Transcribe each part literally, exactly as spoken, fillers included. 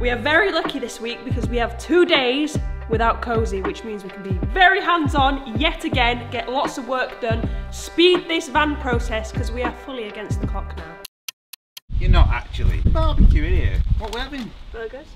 We are very lucky this week because we have two days without Koazy, which means we can be very hands-on yet again, get lots of work done, speed this van process because we are fully against the clock now. You're not actually. Barbecue in here. What we're having? Burgers.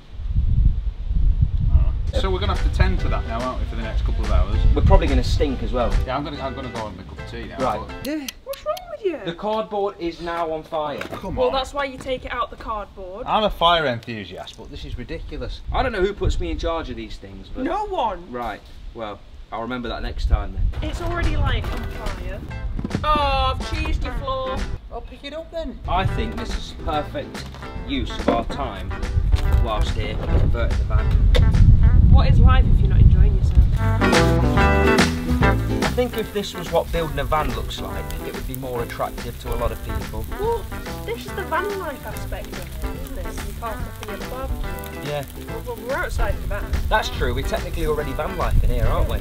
So we're going to have to tend to that now, aren't we, for the next couple of hours? We're probably going to stink as well. Yeah, I'm going to, I'm going to go and make a cup of tea now. Right. But... What's wrong with you? The cardboard is now on fire. Oh, come well, on. Well, that's why you take it out, the cardboard. I'm a fire enthusiast, but this is ridiculous. I don't know who puts me in charge of these things, but... No one! Right. Well, I'll remember that next time, then. It's already, like, on fire. Oh, I've cheesed your floor. I'll pick it up, then. I think this is perfect use of our time whilst here converting the van. What is life if you're not enjoying yourself? I think if this was what building a van looks like, it would be more attractive to a lot of people. Well, this is the van life aspect of it, isn't it? So you can't cook in the barbecue. Yeah. Well, we're outside the van. That's true, we're technically already van life in here, aren't we?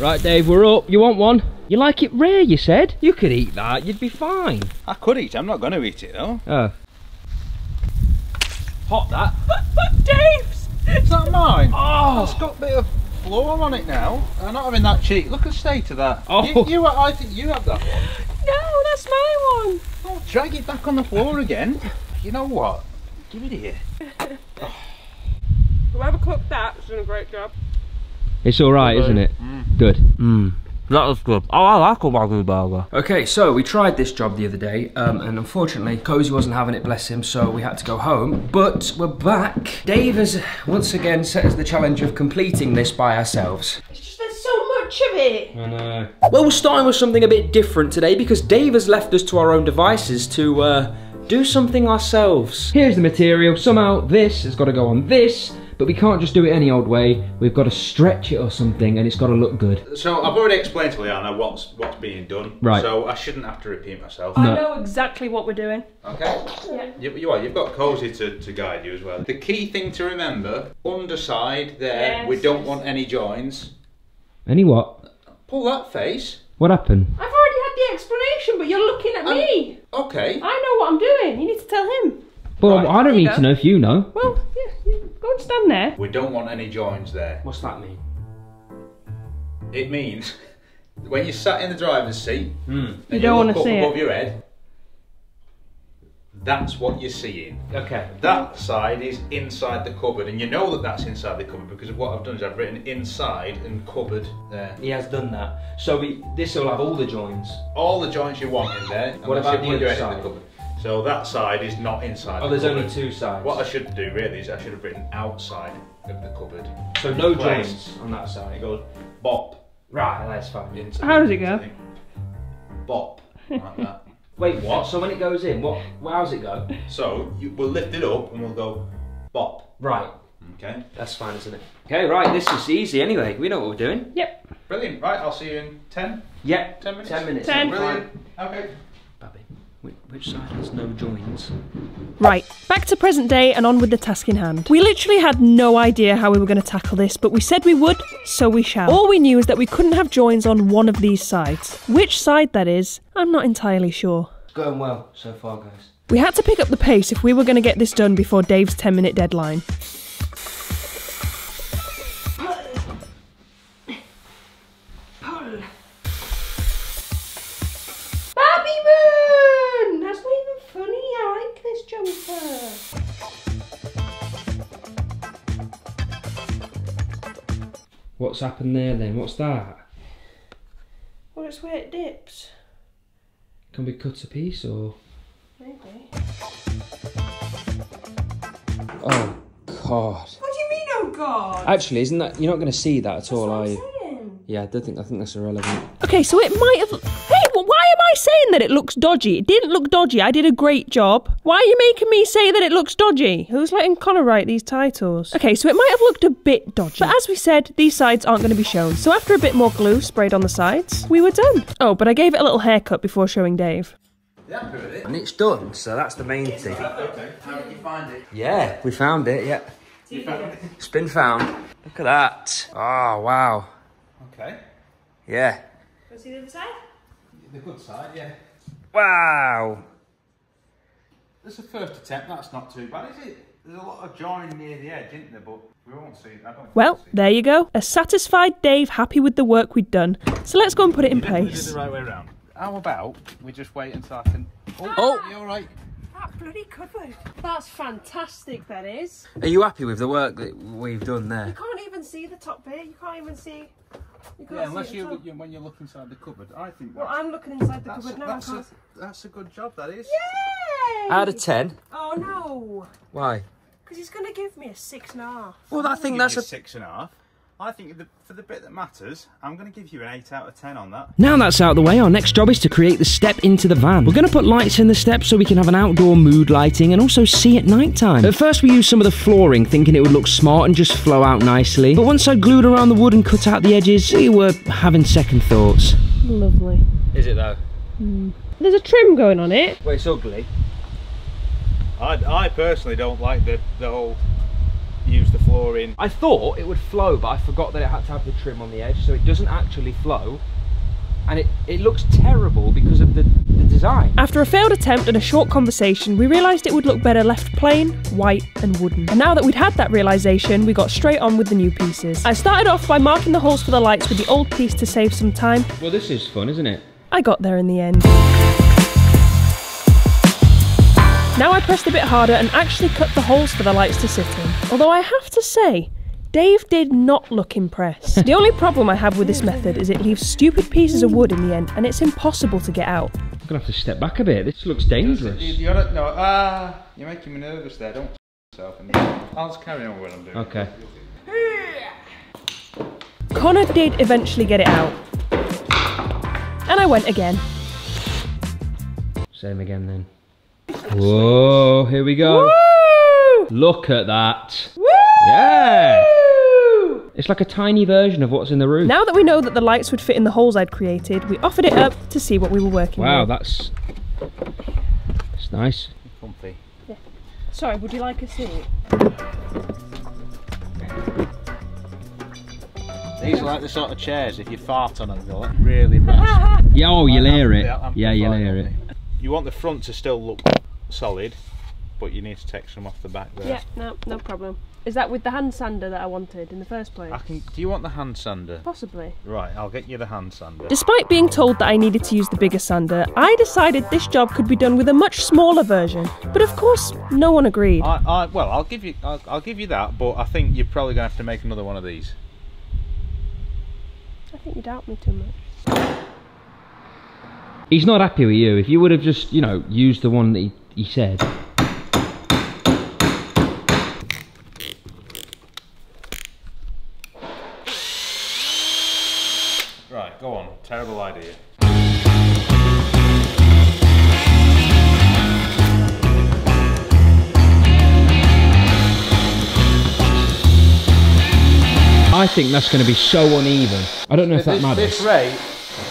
Right, Dave, we're up. You want one? You like it rare, you said? You could eat that, you'd be fine. I could eat it, I'm not going to eat it though. Oh. Hot that. Dave! Is that mine? Oh, it's got a bit of floor on it now. I'm not having that cheek. Look at the state of that. Oh, you, you I think you have that one. No, that's my one. Oh, drag it back on the floor again. You know what? Give it here. Oh. Whoever cooked that has done a great job. It's all right, isn't it? Mm. Good. Mm. That was good. Oh, I like Obago Baba. Okay, so we tried this job the other day, um, and unfortunately, Koazy wasn't having it, bless him, so we had to go home. But we're back. Dave has once again set us the challenge of completing this by ourselves. It's just there's so much of it. I know. Well, we're starting with something a bit different today because Dave has left us to our own devices to uh, do something ourselves. Here's the material. Somehow this has got to go on this. But we can't just do it any old way. We've got to stretch it or something, and it's got to look good. So I've already explained to Liana what's what's being done. Right. So I shouldn't have to repeat myself. I no. know exactly what we're doing. Okay. Yeah. You, you are. You've got Koazy to to guide you as well. The key thing to remember: underside there. Yes. We don't want any joins. Any what? Pull that face. What happened? I've already had the explanation, but you're looking at I'm, me. Okay. I know what I'm doing. You need to tell him. Well, right. I don't need to know if you know. Well, yeah. Go and stand there. We don't want any joins there. What's that mean? It means when you're sat in the driver's seat mm. and you, don't you look up above it. your head, that's what you're seeing. Okay. That side is inside the cupboard, and you know that that's inside the cupboard because of what I've done is I've written inside and cupboard there. He has done that. So we, this will have all the joins. All the joints you want in there. What about the other side? So that side is not inside the cupboard. Oh, there's only two sides. What I should do really is I should have written outside of the cupboard. So no joints on that side. It goes bop. Right, that's fine. How does it go? Bop. Like that. Wait, what? So when it goes in, what? How's it go? So you, we'll lift it up and we'll go bop. Right. Okay. That's fine, isn't it? Okay, right, this is easy anyway. We know what we're doing. Yep. Brilliant. Right, I'll see you in ten? Yep. Ten minutes? Ten minutes. Ten. Brilliant. Okay. Which side has no joins? Right, back to present day and on with the task in hand. We literally had no idea how we were going to tackle this, but we said we would, so we shall. All we knew is that we couldn't have joins on one of these sides. Which side that is, I'm not entirely sure. It's going well so far, guys. We had to pick up the pace if we were going to get this done before Dave's ten minute deadline. What's happened there then? What's that? Well, it's where it dips. Can we cut a piece or? Maybe. Oh God. What do you mean, oh God? Actually, isn't that you're not going to see that at that's all, what are I'm you? Saying. Yeah, I don't think I think that's irrelevant. Okay, so it might have. Hey, well, why am I saying that it looks dodgy? It didn't look dodgy. I did a great job. Why are you making me say that it looks dodgy? Who's letting Connor write these titles? Okay, so it might have looked a bit dodgy. But as we said, these sides aren't going to be shown. So after a bit more glue sprayed on the sides, we were done. Oh, but I gave it a little haircut before showing Dave. You're happy with it? And it's done, so that's the main thing. Okay. How did you find it? Yeah, we found it, yeah. You found it? It's been found. Look at that. Oh, wow. Okay. Yeah. Go see the other side? The good side, yeah. Wow. That's the first attempt, that's not too bad, is it? There's a lot of joining near the edge, isn't there? But we won't see it. I don't well, see it. There you go. A satisfied Dave, happy with the work we'd done. So let's go and put it in place. The right way around. How about we just wait until I can... Oh, oh. You're all right. That bloody cupboard. That's fantastic, that is. Are you happy with the work that we've done there? You can't even see the top bit. You can't even see... You yeah, unless you look, when you look inside the cupboard, I think. Well, I'm looking inside the cupboard now. That's a, that's a good job, that is. Yay! Out of ten. Oh no. Why? Because he's going to give me a six and a half. Well, I think that's a six and a half. I think the, for the bit that matters, I'm going to give you an eight out of ten on that. Now that's out of the way, our next job is to create the step into the van. We're going to put lights in the step so we can have an outdoor mood lighting and also see at night time. At first we used some of the flooring, thinking it would look smart and just flow out nicely. But once I glued around the wood and cut out the edges, we were having second thoughts. Lovely. Is it though? Mm. There's a trim going on it. Well, it's ugly. I, I personally don't like the, the whole... use the flooring. I thought it would flow, but I forgot that it had to have the trim on the edge, so it doesn't actually flow, and it, it looks terrible because of the, the design. After a failed attempt and a short conversation, we realised it would look better left plain, white and wooden. And now that we'd had that realisation, we got straight on with the new pieces. I started off by marking the holes for the lights with the old piece to save some time. Well, this is fun, isn't it? I got there in the end. Now I pressed a bit harder and actually cut the holes for the lights to sit in. Although I have to say, Dave did not look impressed. The only problem I have with this method is it leaves stupid pieces of wood in the end and it's impossible to get out. I'm gonna have to step back a bit, this looks dangerous. You're, not, no, uh, you're making me nervous there, don't yourself. I'll just carry on with what I'm doing. Okay. Connor did eventually get it out. And I went again. Same again then. Whoa, here we go. Woo! Look at that. Woo! Yeah. It's like a tiny version of what's in the roof. Now that we know that the lights would fit in the holes I'd created, we offered it up to see what we were working wow, with. Wow, that's, that's nice. Comfy. Yeah. Sorry, would you like a seat? These are like the sort of chairs, if you fart on them, they're like really nice. Yeah, oh, you'll hear it. Yeah, you'll hear it. You want the front to still look solid, but you need to take some off the back there. Yeah, no, no problem. Is that with the hand sander that I wanted in the first place? I can, do you want the hand sander? Possibly. Right, I'll get you the hand sander. Despite being told that I needed to use the bigger sander, I decided this job could be done with a much smaller version. But of course, no one agreed. I, I, well, I'll give you, I'll, I'll give you that, but I think you're probably going to have to make another one of these. I think you doubt me too much. He's not happy with you. If you would have just, you know, used the one that he, he said. Right, go on. Terrible idea. I think that's going to be so uneven. I don't know if that matters. This rate,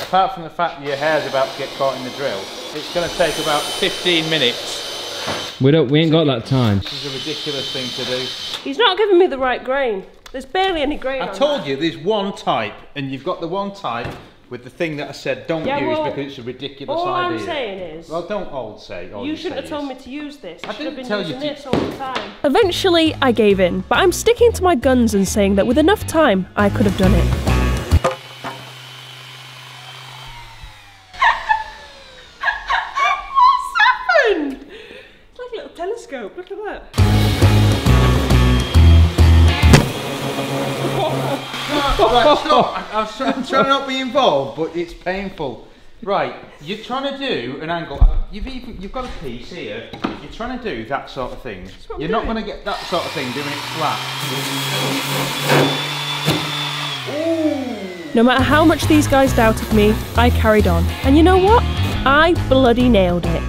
apart from the fact that your hair's about to get caught in the drill, it's going to take about fifteen minutes. We don't. We ain't got that time. This is a ridiculous thing to do. He's not giving me the right grain. There's barely any grain. I told you there's one type, and you've got the one type with the thing that I said don't use because it's a ridiculous idea. All I'm saying is... Well, don't old say. You shouldn't have told me to use this. I should have been using this all the time. Eventually, I gave in, but I'm sticking to my guns and saying that with enough time, I could have done it. Look at that. No, right, stop. I, I'm, trying, I'm trying not to be involved, but it's painful. Right, you're trying to do an angle. You've even you've got a piece here. You're trying to do that sort of thing. You're not going to get that sort of thing doing it flat. Ooh. No matter how much these guys doubted me, I carried on. And you know what? I bloody nailed it.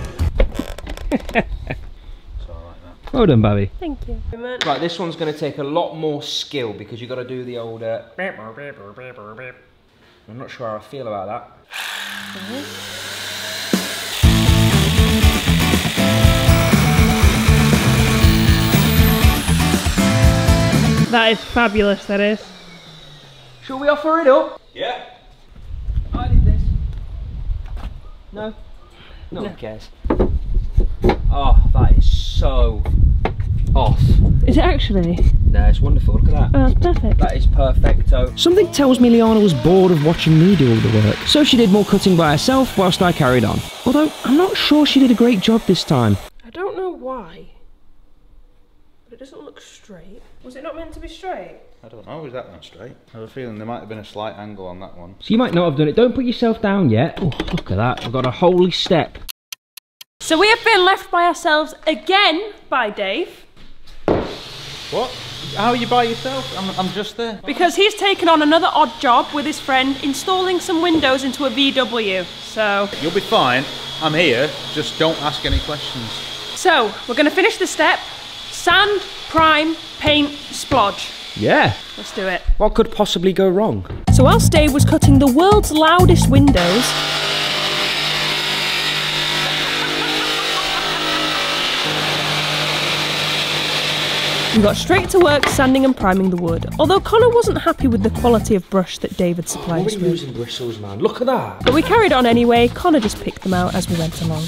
Well done, Babby. Thank you. Right, this one's going to take a lot more skill because you've got to do the old... Uh, I'm not sure how I feel about that. Mm-hmm. That is fabulous, that is. Shall we offer it up? Yeah. I did this. No? No one cares. Oh, that is so off. Is it actually? No, it's wonderful, look at that. Oh, that's perfect. That is perfecto. Something tells me Liana was bored of watching me do all the work, so she did more cutting by herself whilst I carried on. Although, I'm not sure she did a great job this time. I don't know why, but it doesn't look straight. Was it not meant to be straight? I don't know, is that not straight? I have a feeling there might have been a slight angle on that one. So you might not have done it, don't put yourself down yet. Oh, look at that, I've got a holy step. So we have been left by ourselves again by Dave. What? How are you by yourself? I'm, I'm just there. Because he's taken on another odd job with his friend installing some windows into a V W, so... You'll be fine, I'm here, just don't ask any questions. So, we're going to finish the step. Sand, prime, paint, splodge. Yeah. Let's do it. What could possibly go wrong? So whilst Dave was cutting the world's loudest windows... we got straight to work sanding and priming the wood, although Connor wasn't happy with the quality of brush that Dave had supplied us with. We're using bristles, man. Look at that. But we carried on anyway, Connor just picked them out as we went along.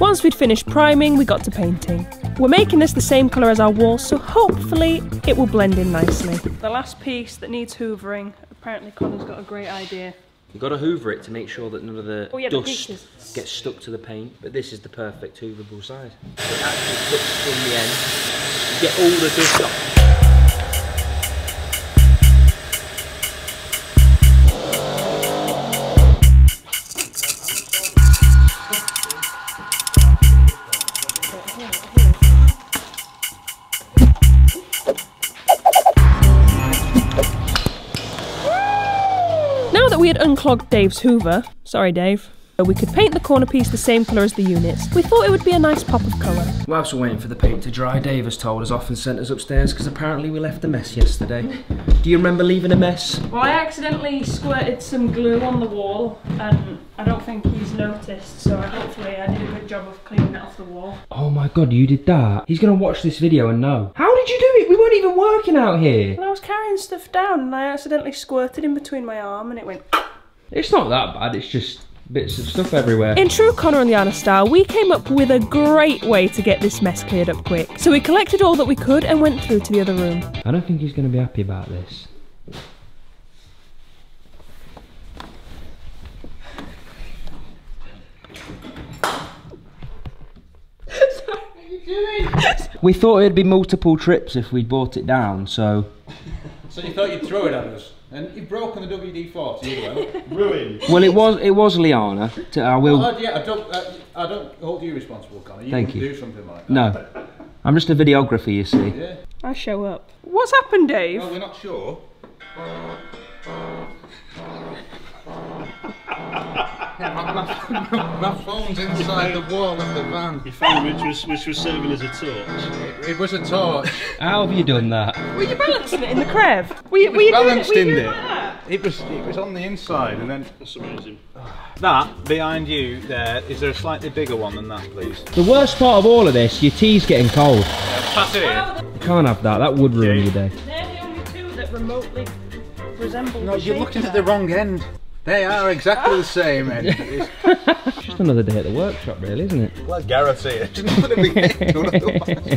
Once we'd finished priming, we got to painting. We're making this the same colour as our walls, so hopefully it will blend in nicely. The last piece that needs hoovering, apparently Connor's got a great idea. You've got to hoover it to make sure that none of the oh, yeah, dust the gets stuck to the paint, but this is the perfect hooverable side. It actually flips in the end, you get all the dust off. We had unclogged Dave's Hoover, sorry Dave, so we could paint the corner piece the same colour as the units. We thought it would be a nice pop of colour. Whilst we're waiting for the paint to dry, Dave has told us off and sent us upstairs because apparently we left a mess yesterday. Do you remember leaving a mess? Well, I accidentally squirted some glue on the wall and I don't think he's noticed, so hopefully I did a good job of cleaning it off the wall. Oh my god, you did that? He's going to watch this video and know. How did you do it? We weren't even working out here. Well, I was carrying stuff down and I accidentally squirted in between my arm and it went... It's not that bad, it's just bits of stuff everywhere. In true Connor and Liana style, we came up with a great way to get this mess cleared up quick. So we collected all that we could and went through to the other room. I don't think he's going to be happy about this. Sorry, what are you doing? We thought it'd be multiple trips if we'd brought it down, so... So you thought you'd throw it at us? And you've broken the W D forty as well. Ruined. Well, it was it was Liana. I will. Well, yeah, I don't uh, I don't hold you responsible, Connor. You Thank you. Do something like that. No, I'm just a videographer, you see. Yeah. I show up. What's happened, Dave? Well, we're not sure. my, my phone's inside the wall of the van. Your phone, which was which was serving as a torch. It, it was a torch. How have you done that? Were you balancing it in the crev? Were you, it was were you balanced doing it, were you in doing it? Like it was it was on the inside, and then that's amazing. That behind you there is there a slightly bigger one than that, please? The worst part of all of this, your tea's getting cold. Yeah, pass it in. You can't have that. That would ruin your day. They're the only two that remotely resemble. No, the you're looking at the wrong end. They are exactly the same, Ed. It's just another day at the workshop, really, isn't it? Well, Gareth's here. It's not going to be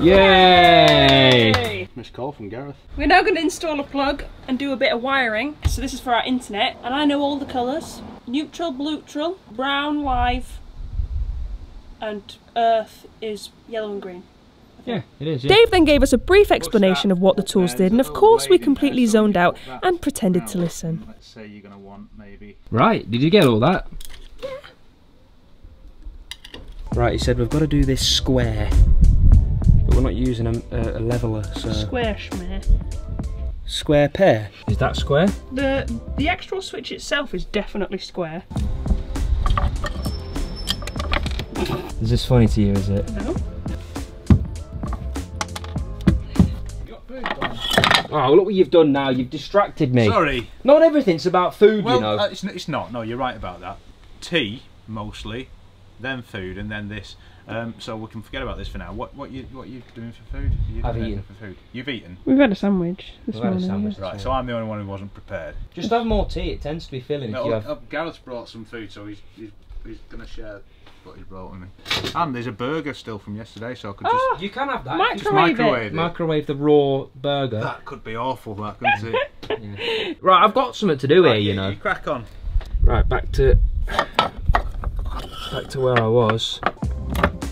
it. Yay! Yay! Missed call from Gareth. We're now going to install a plug and do a bit of wiring. So this is for our internet, and I know all the colours. Neutral, bluetral, brown, live, and earth is yellow and green. Yeah, it is, yeah. Dave then gave us a brief explanation of what the tools did, and of course we completely zoned out and pretended to listen. Let's say you're gonna want maybe. Right, did you get all that? Yeah. Right, he said we've got to do this square, but we're not using a, a, a leveler, so. Square schmear. Square pear. Is that square? The the actual switch itself is definitely square. Is this funny to you? Is it? No. Oh, look what you've done now, you've distracted me. Sorry. Not everything's about food, well, you know. Well, uh, it's, it's not, no, you're right about that. Tea, mostly, then food, and then this. Um, so we can forget about this for now. What what you what you doing for food? You I've eaten. For food? You've eaten? We've had a sandwich this We've morning. Had a sandwich, right, so I'm the only one who wasn't prepared. Just have more tea, it tends to be filling. No, if you have... Gareth's brought some food, so he's, he's he's gonna share what he's brought with me. And there's a burger still from yesterday, so I could just oh, you can have that. Microwave just microwave it. it. Microwave the raw burger. That could be awful, that couldn't it? Yeah. Right, I've got something to do right, here, you, you know. You crack on. Right, back to back to where I was. Am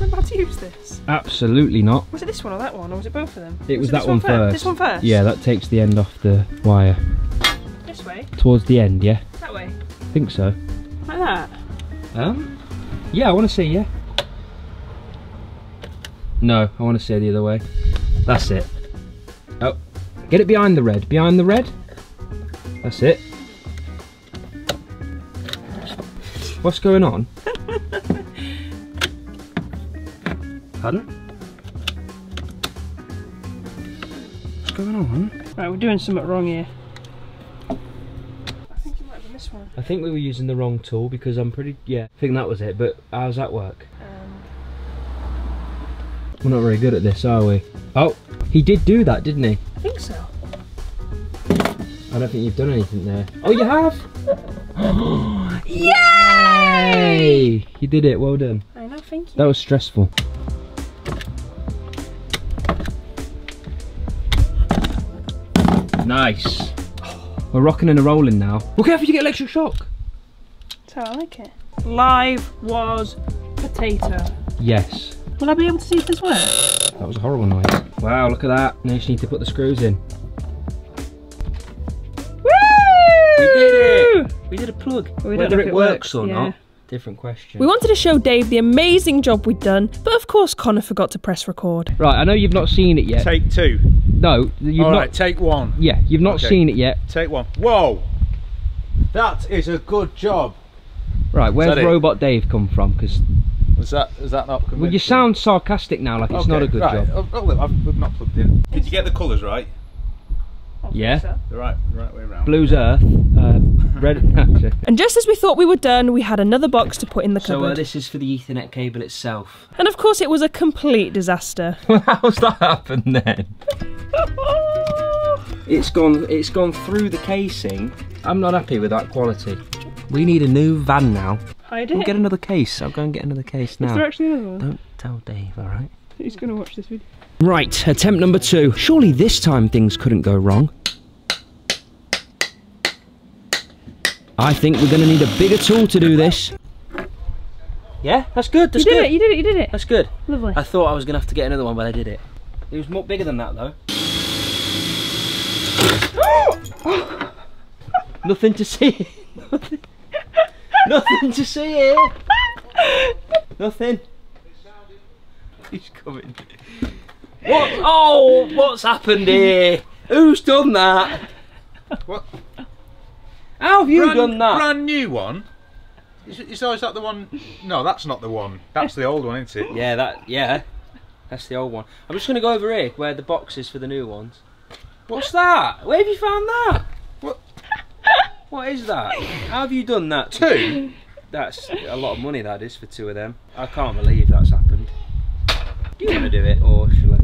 I about to use this? Absolutely not. Was it this one or that one, or was it both of them? It was, was it that one, one first. first. This one first? Yeah, that takes the end off the wire. This way? Towards the end, yeah. That way? I think so. Like that? Um, yeah, I want to see, yeah. No, I want to see the other way. That's it. Oh, get it behind the red, behind the red. That's it. What's going on? Pardon? What's going on? Right, we're doing something wrong here. I think you might have missed one. I think we were using the wrong tool because I'm pretty, yeah, I think that was it, but how's that work? Um... We're not very good at this, are we? Oh, he did do that, didn't he? I think so. I don't think you've done anything there. Oh, you have? Yay! You did it, well done. I know, thank you. That was stressful. Nice. We're rocking and a rolling now. Look how you get electric shock. That's how I like it. Live was potato. Yes. Will I be able to see if this works? That was a horrible noise. Wow, look at that. Now you just need to put the screws in. Woo! We did it. We did a plug. We Whether it, it works, works or yeah. not. Different question. We wanted to show Dave the amazing job we'd done, but of course Connor forgot to press record. Right, I know you've not seen it yet. Take two. No, you've All not. Right, take one. Yeah, you've not okay. seen it yet. Take one. Whoa! That is a good job. Right, where's Robot it? Dave come from? Because was that is that not? Convincing? Well, you sound sarcastic now, like okay, it's not a good right. job. Oh, look, I've not plugged in. Did you get the colours right? Yeah, so. the right, right way around. Blue's Earth, uh, red. And just as we thought we were done, we had another box to put in the cupboard. So uh, this is for the Ethernet cable itself. And of course, it was a complete disaster. How's that happened then? It's gone. It's gone through the casing. I'm not happy with that quality. We need a new van now. I did. We'll get another case. I'll go and get another case now. Is there actually another one? Don't tell Dave. All right. He's going to watch this video. Right, attempt number two. Surely this time things couldn't go wrong. I think we're gonna need a bigger tool to do this. Yeah, that's good, that's good. You did it, you did it, you did it. That's good. Lovely. I thought I was gonna have to get another one, but I did it. It was more bigger than that though. Nothing to see. Nothing. Nothing to see here. Nothing. He's coming. What? Oh, what's happened here? Who's done that? What? How have you brand, done that? Brand new one? Is, is, is that the one? No, that's not the one. That's the old one, isn't it? Yeah, that. Yeah, that's the old one. I'm just going to go over here where the box is for the new ones. What's that? Where have you found that? What? What is that? How have you done that? Two? That's a lot of money. That is for two of them. I can't believe that's happened. Do you want to do it, or shall I?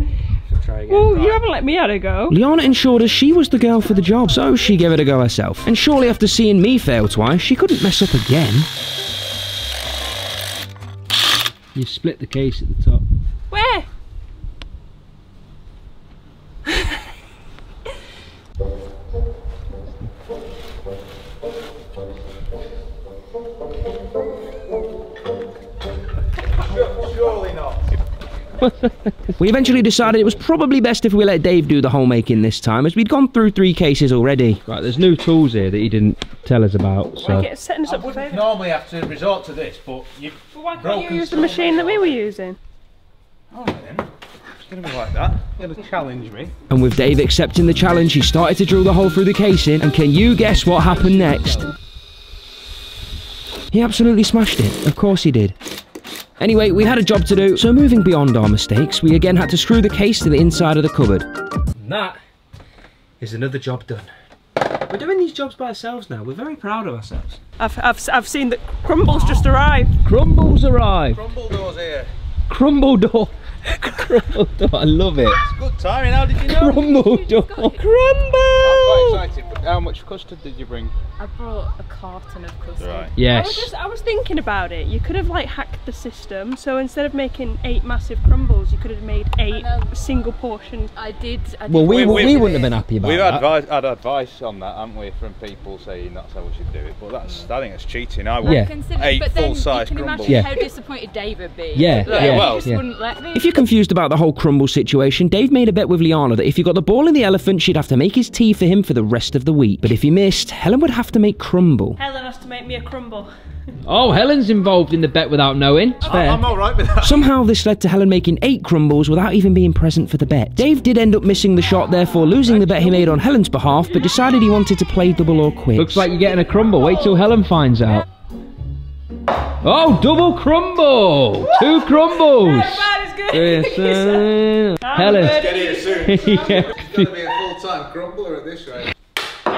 Oh, right. You haven't let me have a go. Liana ensured us she was the girl for the job, so she gave it a go herself. And surely after seeing me fail twice, she couldn't mess up again. You split the case at the top. Where? Surely not. We eventually decided it was probably best if we let Dave do the whole making this time, as we'd gone through three cases already. Right, there's new tools here that he didn't tell us about. So. We're setting us up for failure. Normally have to resort to this, but you've well, why can't you use the machine that we were using? All right then. It's going to be like that. You're going to challenge me. And with Dave accepting the challenge, he started to drill the hole through the casing, and can you guess what happened next? He absolutely smashed it. Of course he did. Anyway, we had a job to do, so moving beyond our mistakes, we again had to screw the case to the inside of the cupboard. And that is another job done. We're doing these jobs by ourselves now. We're very proud of ourselves. I've, I've, I've seen that Crumble's just arrived. Crumble's arrived. Crumbledore's here. Crumbledore. Crumbledore, I love it. It's good timing, how did you know? Crumbledore. Crumble! I'm quite excited. How much custard did you bring? I brought a carton of custard. Right. Yes. I was, just, I was thinking about it. You could have like hacked the system. So instead of making eight massive crumbles, you could have made eight single portion. I did. I did well, we, we, we, we wouldn't have been happy about we've that. We've had advice on that, haven't we, from people saying that's how we should do it. But that's, I think it's cheating. I would yeah. eight full-size crumbles. Yeah. How disappointed Dave would be. Yeah. Like, yeah. Well, he just yeah. wouldn't let me. If you're confused about the whole crumble situation, Dave made a bet with Liana that if you got the ball in the elephant, she'd have to make his tea for him for the rest of the week. But if he missed, Helen would have to make crumble. Helen has to make me a crumble. Oh, Helen's involved in the bet without knowing. It's fair. I'm all right with that. Somehow this led to Helen making eight crumbles without even being present for the bet. Dave did end up missing the shot, therefore losing the bet he made on Helen's behalf, but decided he wanted to play double or quits. Looks like you're getting a crumble. Wait till Helen finds out. Oh, double crumble! Two crumbles! Yes, uh, Helen. Get here soon. It's going to be a full-time crumbler at this rate.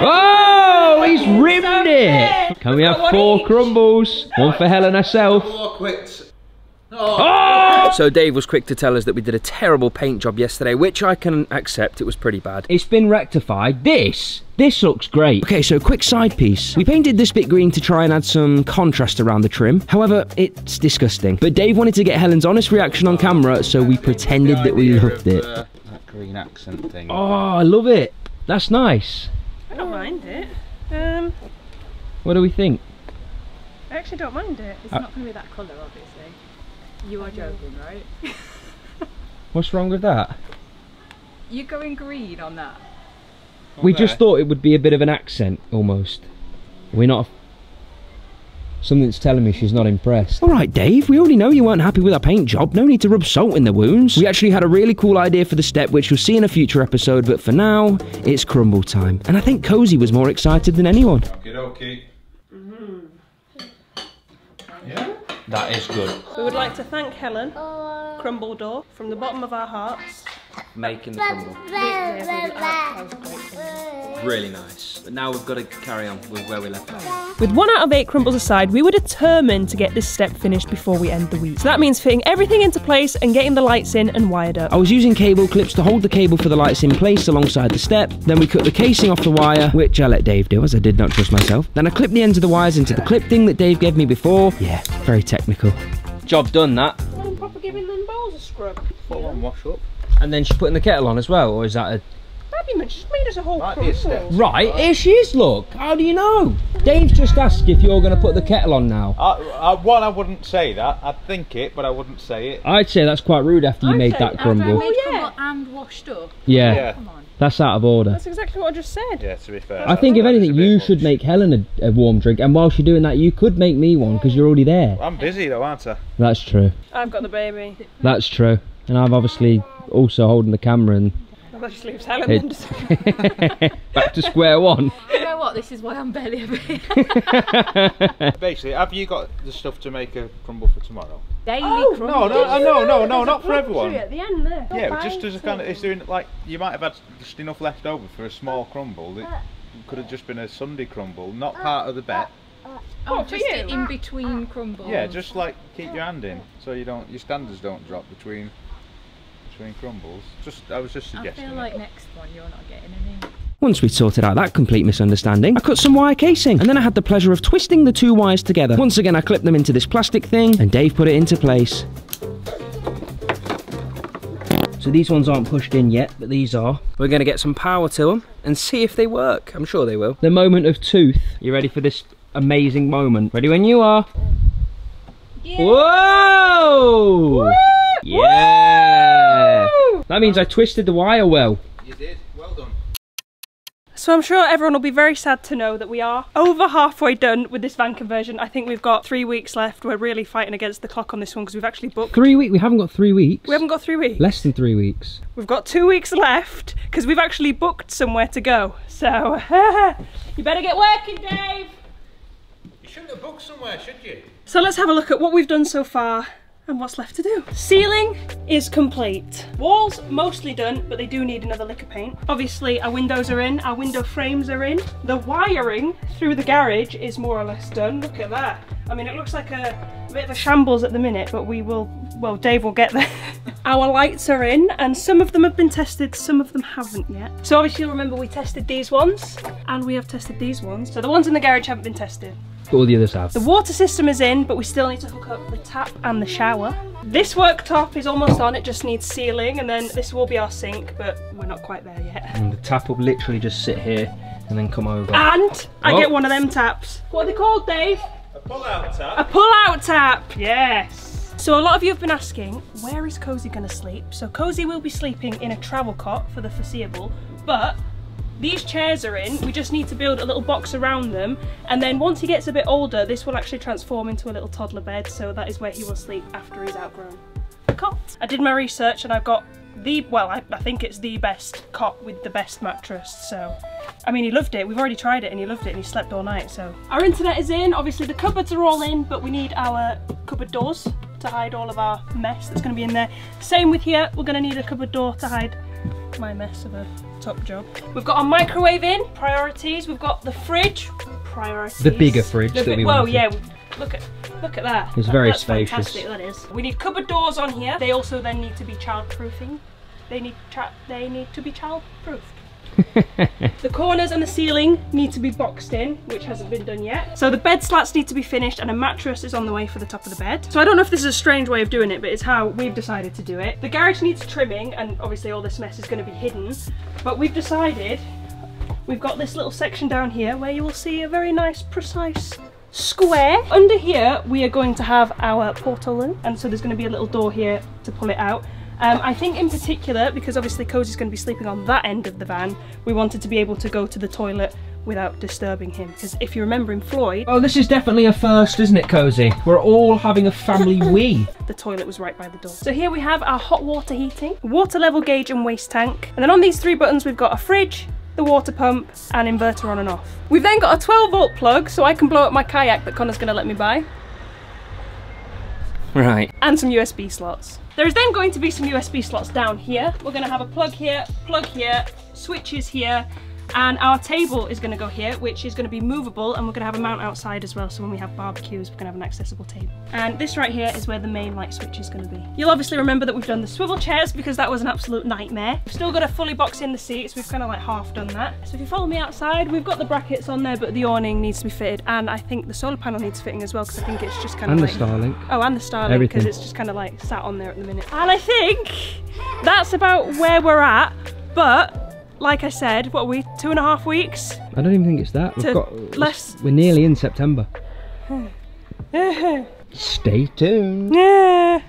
Oh, he's rimmed so it! Can we have four crumbles? One for Helen herself. Oh. Oh! So Dave was quick to tell us that we did a terrible paint job yesterday, which I can accept, it was pretty bad. It's been rectified. This, this looks great. Okay, so quick side piece. We painted this bit green to try and add some contrast around the trim. However, it's disgusting. But Dave wanted to get Helen's honest reaction on camera, so we pretended that we loved it. Uh, that green accent thing. Oh, I love it. That's nice. I don't mind it. Um, what do we think? I actually don't mind it. It's uh, not going to be that colour, obviously. You are joking, right? What's wrong with that? You're going green on that. Not we there. Just thought it would be a bit of an accent, almost. We're not... Something's telling me she's not impressed. All right, Dave, we already know you weren't happy with our paint job. No need to rub salt in the wounds. We actually had a really cool idea for the step, which you'll see in a future episode, but for now, it's crumble time. And I think Koazy was more excited than anyone. Okie dokie. Mm-hmm. Yeah. That is good. We would like to thank Helen, Crumbledore, from the bottom of our hearts. Making the crumble. Really nice. But now we've got to carry on with where we left off. With one out of eight crumbles aside, we were determined to get this step finished before we end the week. So that means fitting everything into place and getting the lights in and wired up. I was using cable clips to hold the cable for the lights in place alongside the step. Then we cut the casing off the wire, which I let Dave do as I did not trust myself. Then I clipped the ends of the wires into the clip thing that Dave gave me before. Yeah, very technical. Job done, that. I'm proper giving them balls a scrub. Put one wash up. And then she's putting the kettle on as well, or is that a... Baby man, she's made us a whole crumble. Right, here she is, look. How do you know? Dave's just asked if you're going to put the kettle on now. I, I, one, I wouldn't say that. I'd think it, but I wouldn't say it. I'd say that's quite rude after you I'd made that crumble. Made oh, yeah. crumble and washed up. Yeah. yeah. Come on. That's out of order. That's exactly what I just said. Yeah, to be fair. I think if anything, you much. should make Helen a, a warm drink, and whilst you're doing that, you could make me one, because you're already there. Well, I'm busy though, aren't I? That's true. I've got the baby. That's true. And I've obviously... also holding the camera and... That just leaves Helen it, then. Back to square one. You know what, this is why I'm barely a bit. Basically, have you got the stuff to make a crumble for tomorrow? Daily oh, crumble? No, no, no, no, no, not for everyone. At the end there. Yeah, just as a kind of... It's doing, like, you might have had just enough left over for a small crumble. It could have just been a Sunday crumble, not part of the bet. Oh, oh just an in-between crumble. Yeah, just, like, keep your hand in, so you don't your standards don't drop between... crumbles. Just, I was just suggesting. I feel like it. Next one you're not getting any. Once we'd sorted out that complete misunderstanding, I cut some wire casing, and then I had the pleasure of twisting the two wires together. Once again, I clipped them into this plastic thing, and Dave put it into place. So these ones aren't pushed in yet, but these are. We're going to get some power to them and see if they work. I'm sure they will. The moment of truth. You ready for this amazing moment? Ready when you are. Yeah. Whoa! Woo! Yeah! Woo! That means I twisted the wire well. You did. Well done. So I'm sure everyone will be very sad to know that we are over halfway done with this van conversion. I think we've got three weeks left. We're really fighting against the clock on this one because we've actually booked... Three weeks? We haven't got three weeks. We haven't got three weeks. Less than three weeks. We've got two weeks left because we've actually booked somewhere to go. So, you better get working, Dave! You shouldn't have booked somewhere, should you? So let's have a look at what we've done so far. and what's left to do. Ceiling is complete. Walls mostly done, but they do need another lick of paint. Obviously our windows are in, our window frames are in. The wiring through the garage is more or less done. Look at that. I mean, it looks like a, a bit of a shambles at the minute, but we will, well, Dave will get there. Our lights are in, and some of them have been tested, some of them haven't yet. So obviously, remember, we tested these ones, and we have tested these ones. So the ones in the garage haven't been tested. All the others have. The water system is in, but we still need to hook up the tap and the shower. This worktop is almost on, it just needs sealing, and then this will be our sink, but we're not quite there yet. And the tap will literally just sit here and then come over. And oh. I get one of them taps. What are they called, Dave? A pull-out tap. A pull-out tap, yes. So a lot of you have been asking, where is Koazy gonna sleep? So Koazy will be sleeping in a travel cot for the foreseeable, but these chairs are in, we just need to build a little box around them, and then once he gets a bit older, this will actually transform into a little toddler bed, so that is where he will sleep after he's outgrown the cot. I did my research and I've got the, well, I, I think it's the best cot with the best mattress, so. I mean, he loved it, we've already tried it and he loved it and he slept all night, so. Our internet is in, obviously the cupboards are all in, but we need our cupboard doors to hide all of our mess that's gonna be in there. Same with here, we're gonna need a cupboard door to hide my mess of a top job. We've got our microwave in, priorities. We've got the fridge, priorities. The bigger fridge the that we wanted. Well, yeah, look at, look at that. It's that, very that's spacious. Fantastic, that is. We need cupboard doors on here. They also then need to be child-proofing. They need, they need to be child-proofed. The corners and the ceiling need to be boxed in, which hasn't been done yet. So the bed slats need to be finished and a mattress is on the way for the top of the bed. So I don't know if this is a strange way of doing it, but it's how we've decided to do it. The garage needs trimming and obviously all this mess is going to be hidden, but we've decided we've got this little section down here where you will see a very nice precise square. Under here we are going to have our portal, and so there's going to be a little door here to pull it out. Um, I think in particular, because obviously Koazy's going to be sleeping on that end of the van, we wanted to be able to go to the toilet without disturbing him. Because if you remember in Floyd... Oh, this is definitely a first, isn't it, Koazy? We're all having a family wee. The toilet was right by the door. So here we have our hot water heating, water level gauge and waste tank. And then on these three buttons, we've got a fridge, the water pump, and inverter on and off. We've then got a twelve volt plug, so I can blow up my kayak that Connor's going to let me buy. Right. And some U S B slots. There is then going to be some U S B slots down here. We're going to have a plug here, plug here, switches here, and our table is going to go here, which is going to be movable, and we're going to have a mount outside as well, so when we have barbecues, we're going to have an accessible table. And this right here is where the main light switch is going to be. You'll obviously remember that we've done the swivel chairs because that was an absolute nightmare. We've still got to fully box in the seats. We've kind of like half done that. So if you follow me outside, we've got the brackets on there, but the awning needs to be fitted, and I think the solar panel needs fitting as well, because I think it's just kind of like... And the Starlink. Oh, and the Starlink, because it's just kind of like sat on there at the minute. And I think that's about where we're at, but... Like I said, what are we, two and a half weeks? I don't even think it's that. We've got, less... We're nearly in September. Stay tuned. Yeah.